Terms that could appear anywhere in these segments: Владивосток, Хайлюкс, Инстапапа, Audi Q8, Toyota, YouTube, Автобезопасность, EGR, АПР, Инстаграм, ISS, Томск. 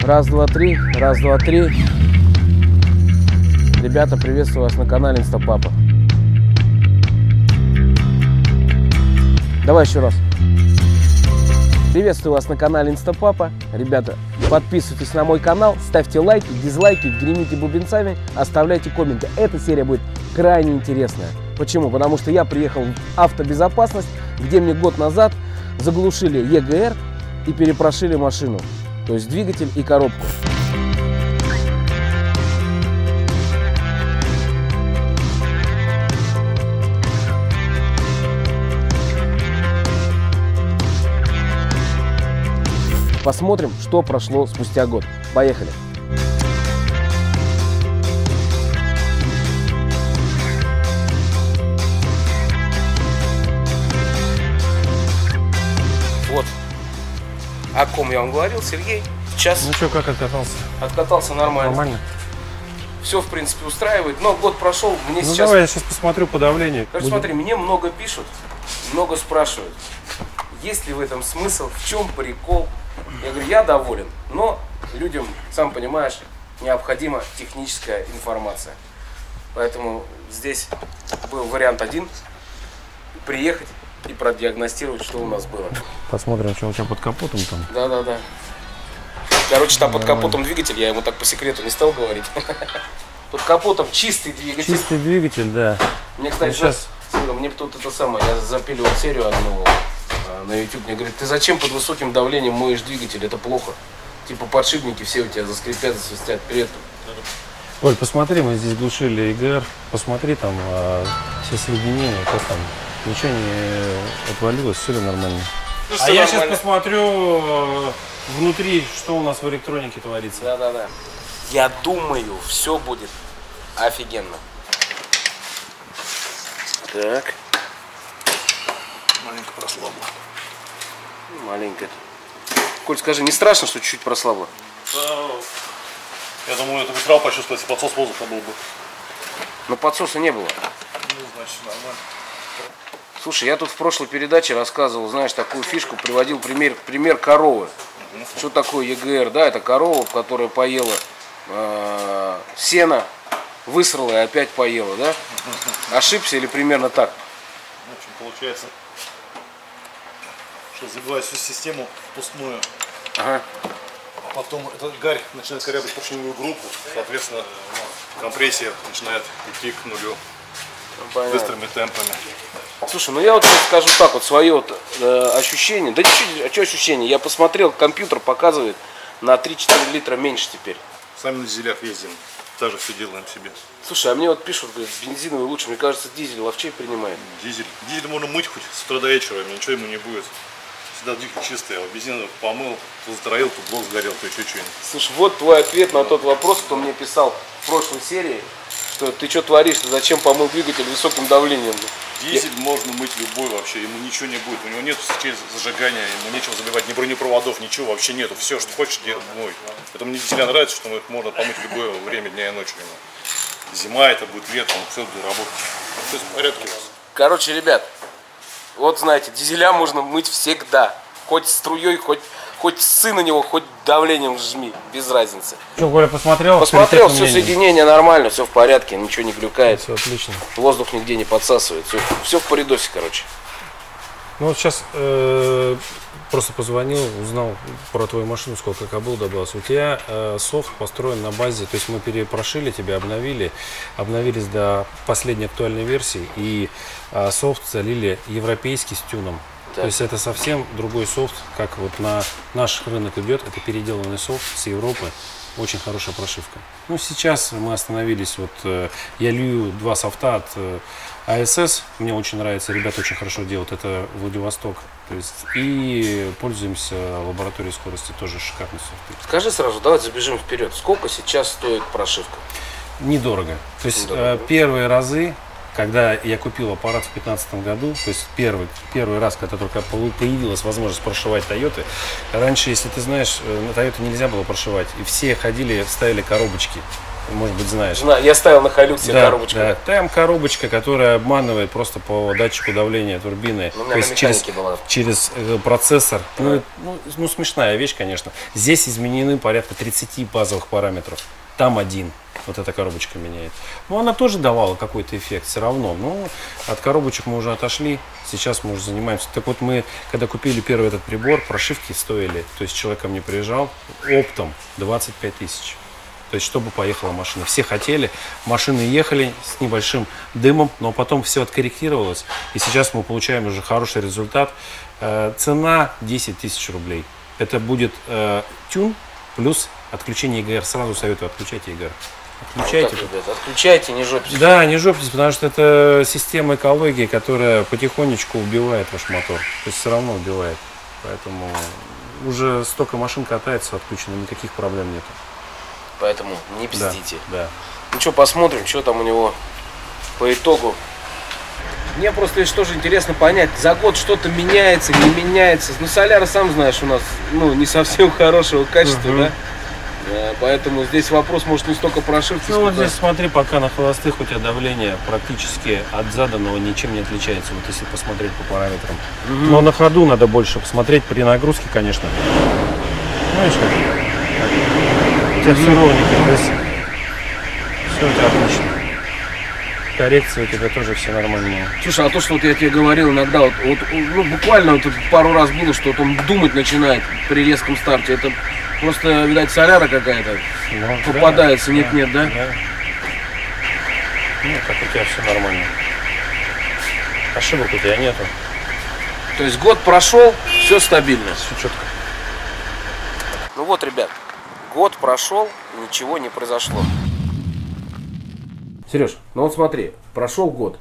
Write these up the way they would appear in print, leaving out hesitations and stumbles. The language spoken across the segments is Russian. Раз, два, три. Раз, два, три. Ребята, приветствую вас на канале Инстапапа. Давай еще раз. Приветствую вас на канале Инстапапа. Ребята, подписывайтесь на мой канал, ставьте лайки, дизлайки, гремите бубенцами, оставляйте комменты. Эта серия будет крайне интересная. Почему? Потому что я приехал в автобезопасность, где мне год назад заглушили EGR и перепрошили машину. То есть двигатель и коробку. Посмотрим, что прошло спустя год. Поехали! Вот, о ком я вам говорил, Сергей. Сейчас. Ну что, как откатался? Откатался нормально. Нормально. Все, в принципе, устраивает. Но год прошел, мне сейчас... давай я сейчас посмотрю по давлению. Короче, смотри, мне много пишут, много спрашивают. Есть ли в этом смысл, в чем прикол? Я говорю, я доволен. Но людям, сам понимаешь, необходима техническая информация. Поэтому здесь был вариант один. Приехать и продиагностировать, что у нас было. Посмотрим, что у тебя под капотом там. Да-да-да. Короче, там под капотом двигатель, я ему так по секрету не стал говорить. Под капотом чистый двигатель. Чистый двигатель, да. Мне, кстати, сейчас... мне тут это самое, я запилил серию одну на YouTube. Мне говорит, ты зачем под высоким давлением моешь двигатель, это плохо. Типа подшипники все у тебя заскрипят, засвистят. Привет. Оль, посмотри, мы здесь глушили EGR. Посмотри там все соединения, как там. Ничего не отвалилось, все ли нормально. Ну, все нормально. Я сейчас посмотрю... внутри, что у нас в электронике творится. Да-да-да. Я думаю, все будет офигенно. Так. Маленько прослабло. Маленько. Коль, скажи, не страшно, что чуть-чуть прослабло? Да. Я думаю, это бы сразу почувствовать, если подсос воздуха был бы. Но подсоса не было. Ну, значит, нормально. Слушай, я тут в прошлой передаче рассказывал, знаешь, такую фишку, приводил пример коровы. Что такое EGR? Да, это корова, которая поела сено, высрала и опять поела, да? Ошибся или примерно так? В общем, получается, что забиваю всю систему впускную, ага. А потом этот гарь начинает корябать поршневую группу, соответственно, компрессия начинает идти к нулю. Понятно. Быстрыми темпами. Слушай, ну я вот скажу так, вот свое вот, ощущение, да ничего, а что ощущение, я посмотрел, компьютер показывает на 3-4 литра меньше теперь. Сами на дизелях ездим, даже все делаем себе. Слушай, а мне вот пишут, говорят, бензиновый лучше, мне кажется, дизель ловчей принимает. Дизель можно мыть хоть с утра до вечера, ничего ему не будет. Всегда двигатель чистый, а бензин помыл, затроил, тут блок сгорел, то еще что-нибудь. Слушай, вот твой ответ на тот вопрос, кто мне писал в прошлой серии. Что, ты что творишь, ты зачем помыл двигатель высоким давлением? Дизель можно мыть любой вообще, ему ничего не будет, у него нет зажигания, ему нечего забивать, ни бронепроводов, ничего вообще нету, все, что хочешь, мой. Поэтому мне дизеля нравится, что их можно помыть любое время дня и ночи. Зима это будет, летом, все будет работать. Все в порядке у нас. Короче, ребят, вот знаете, дизеля можно мыть всегда, хоть струей, хоть ссы на него, хоть давлением жми, без разницы. Что, Коля, посмотрел? Посмотрел, все соединение нормально, все в порядке, ничего не глюкает. Все отлично. Воздух нигде не подсасывает, все в порядосе, короче. Ну вот сейчас просто позвонил, узнал про твою машину, сколько кабыл добавилось. У тебя софт построен на базе, то есть мы перепрошили тебя, обновились до последней актуальной версии, и софт залили европейский с тюном. Так. То есть это совсем другой софт, как вот на наш рынок идет, это переделанный софт с Европы, очень хорошая прошивка. Ну сейчас мы остановились, вот я лью два софта от ISS, мне очень нравится, ребята очень хорошо делают, это Владивосток, то есть и пользуемся лабораторией скорости, тоже шикарный софт. Скажи сразу, давайте забежим вперед, сколько сейчас стоит прошивка? Недорого, то есть первые разы. Когда я купил аппарат в 2015 году, то есть первый раз, когда только появилась возможность прошивать Toyota, раньше, если ты знаешь, на Toyota нельзя было прошивать, и все ходили, ставили коробочки. может быть, знаешь. Знаю, я ставил на Хайлюксе, да, коробочку. Да. Там коробочка, которая обманывает просто по датчику давления турбины. Ну, наверное, через процессор. Да. Ну, смешная вещь, конечно. Здесь изменены порядка 30 базовых параметров. Там один. Вот эта коробочка меняет. Но она тоже давала какой-то эффект все равно. Но от коробочек мы уже отошли. Сейчас мы уже занимаемся. Так вот, мы, когда купили первый этот прибор, прошивки стоили. То есть человек ко мне приезжал оптом 25 тысяч. То есть, чтобы поехала машина. Все хотели. Машины ехали с небольшим дымом, но потом все откорректировалось. И сейчас мы получаем уже хороший результат. Цена 10 тысяч рублей. Это будет тюн плюс отключение EGR. Сразу советую, отключайте EGR. Отключайте, вот так, ребята, отключайте, не жопитесь. Да, не жопитесь, потому что это система экологии, которая потихонечку убивает ваш мотор. То есть все равно убивает. Поэтому уже столько машин катается отключено, никаких проблем нет. Поэтому не пиздите. Да, да. Ну что, посмотрим, что там у него по итогу. Мне просто лишь тоже интересно понять, за год что-то меняется, не меняется. Ну, соляра, сам знаешь, у нас не совсем хорошего качества, да? Поэтому здесь вопрос, может, не столько прошивки. Ну, вот здесь смотри, пока на холостых у тебя давление практически от заданного ничем не отличается, вот если посмотреть по параметрам. Но на ходу надо больше посмотреть, при нагрузке, конечно. Ну и что? У тебя все ровненько, все у тебя отлично. Коррекции у тебя тоже все нормальные. Слушай, а то, что вот я тебе говорил иногда, буквально пару раз было, что он думать начинает при резком старте. Это просто, видать, соляра какая-то попадается, нет-нет, да? Ну, так у тебя все нормально. Ошибок у тебя нету. То есть год прошел, все стабильно. Все четко. Ну вот, ребят, год прошел, ничего не произошло. Сереж, ну вот смотри, прошел год.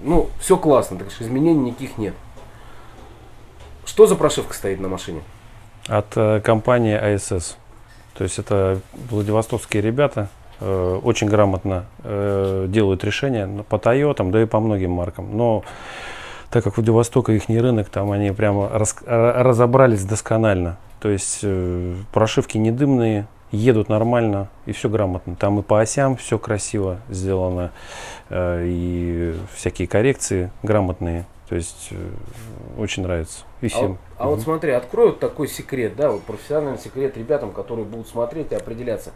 Ну, все классно, так что изменений никаких нет. Что за прошивка стоит на машине? От компании ISS. То есть это владивостокские ребята, очень грамотно делают решения по Toyota, да и по многим маркам. Но так как Владивосток и их рынок, там они прямо разобрались досконально. То есть прошивки не дымные, едут нормально и все грамотно. Там и по осям все красиво сделано, и всякие коррекции грамотные. То есть очень нравится. И всем. А вот смотри, открою такой секрет, да, вот профессиональный секрет ребятам, которые будут смотреть и определяться.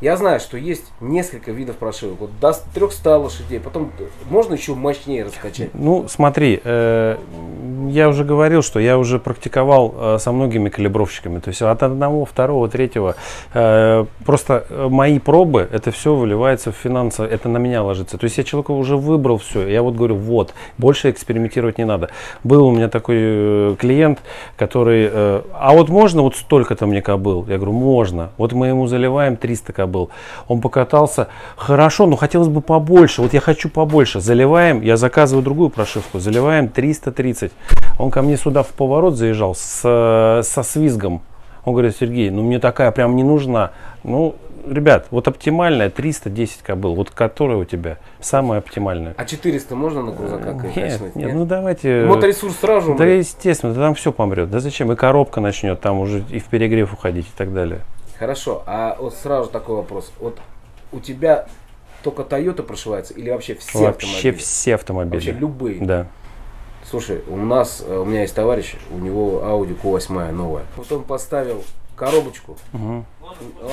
Я знаю, что есть несколько видов прошивок. Вот до 300 лошадей, потом можно еще мощнее раскачать. Ну, смотри, я уже говорил, что я уже практиковал со многими калибровщиками. То есть от 1, 2, 3. Просто мои пробы, это все выливается в финансы, это на меня ложится. То есть я человеку уже выбрал все. Я вот говорю, вот, больше экспериментировать не надо. Был у меня такой клиент, который, а вот можно вот столько-то мне кобыл? Я говорю, можно. Вот мы ему заливаем 300 кобыл. Он покатался хорошо, но хотелось бы побольше. Вот я хочу побольше. Заливаем, я заказываю другую прошивку. Заливаем 330. Он ко мне сюда в поворот заезжал со свизгом. Он говорит, Сергей, ну мне такая прям не нужна. Ну, ребят, вот оптимальная 310 кобыл, вот которая у тебя самая оптимальная. А 400 можно на грузака? Нет, ну давайте. Моторесурс сразу умрет. Да, естественно, там все помрет. Да зачем? И коробка начнет там уже и в перегрев уходить и так далее. Хорошо, а вот сразу такой вопрос. Вот у тебя только Toyota прошивается или вообще все автомобили? Вообще все автомобили. Вообще любые? Да. Слушай, у меня есть товарищ, у него Audi Q8 новая. Вот он поставил коробочку,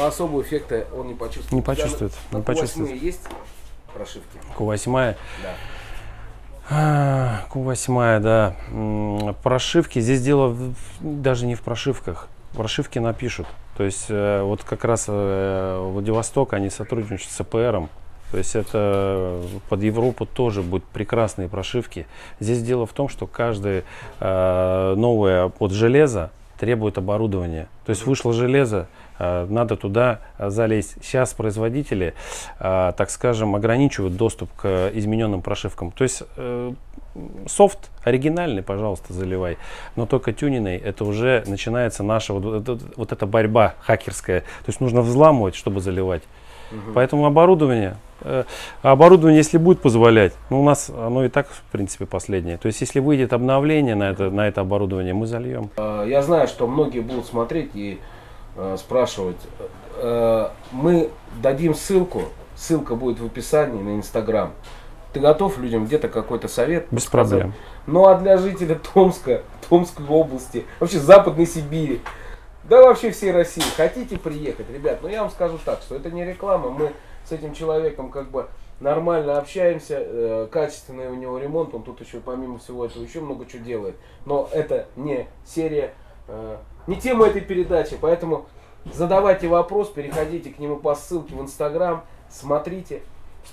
особого эффекта он не почувствует. Не почувствует. На Q8 есть прошивки? Q8? Да. Q8, да. Прошивки, здесь дело даже не в прошивках. Прошивки напишут. То есть вот как раз Владивосток, они сотрудничают с АПРом. То есть это под Европу тоже будут прекрасные прошивки. Здесь дело в том, что каждое новое под железо требует оборудования. То есть вышло железо, надо туда залезть. Сейчас производители, так скажем, ограничивают доступ к измененным прошивкам. То есть софт оригинальный, пожалуйста, заливай, но только тюненный. Это уже начинается наша вот эта борьба хакерская. То есть нужно взламывать, чтобы заливать. Поэтому оборудование, если будет позволять, ну, у нас оно и так, в принципе, последнее. То есть, если выйдет обновление на это оборудование, мы зальем. Я знаю, что многие будут смотреть и спрашивать. Мы дадим ссылку, ссылка будет в описании на Инстаграм. Ты готов людям где-то какой-то совет? Без проблем. Ну а для жителя Томска, Томской области, вообще Западной Сибири, да вообще всей России, хотите приехать, ребят, ну я вам скажу так, что это не реклама, мы с этим человеком как бы нормально общаемся, качественный у него ремонт, он тут еще помимо всего этого еще много чего делает, но это не серия, не тема этой передачи, поэтому задавайте вопрос, переходите к нему по ссылке в Инстаграм, смотрите,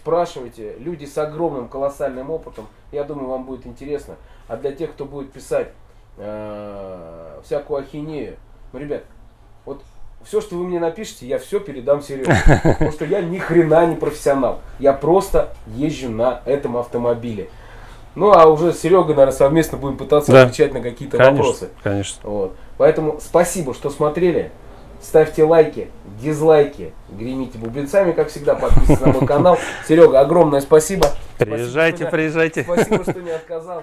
спрашивайте, люди с огромным колоссальным опытом, я думаю, вам будет интересно. А для тех, кто будет писать всякую ахинею, ну, ребят, вот все, что вы мне напишите, я все передам серьезно, потому что я ни хрена не профессионал, я просто езжу на этом автомобиле. Ну, а уже с Серегой, наверное, совместно будем пытаться отвечать на какие-то вопросы. Конечно. Вот. Поэтому спасибо, что смотрели. Ставьте лайки, дизлайки, гремите бубенцами, как всегда, подписывайтесь на мой канал. Серега, огромное спасибо. Приезжайте, спасибо, приезжайте. Спасибо, что не отказал.